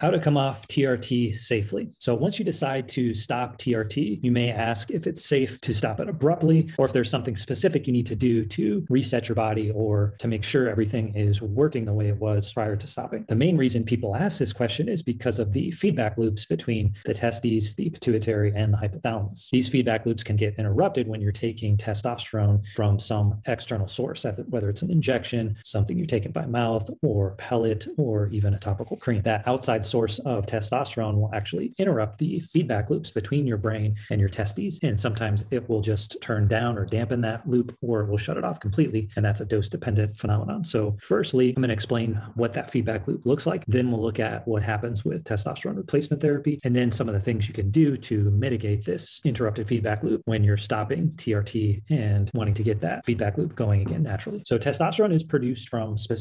How to come off TRT safely. So once you decide to stop TRT, you may ask if it's safe to stop it abruptly, or if there's something specific you need to do to reset your body or to make sure everything is working the way it was prior to stopping. The main reason people ask this question is because of the feedback loops between the testes, the pituitary, and the hypothalamus. These feedback loops can get interrupted when you're taking testosterone from some external source, whether it's an injection, something you're taking by mouth or pellet, or even a topical cream. That outside source of testosterone will actually interrupt the feedback loops between your brain and your testes. And sometimes it will just turn down or dampen that loop, or it will shut it off completely. And that's a dose-dependent phenomenon. So firstly, I'm going to explain what that feedback loop looks like. Then we'll look at what happens with testosterone replacement therapy, and then some of the things you can do to mitigate this interrupted feedback loop when you're stopping TRT and wanting to get that feedback loop going again naturally. So testosterone is produced from specific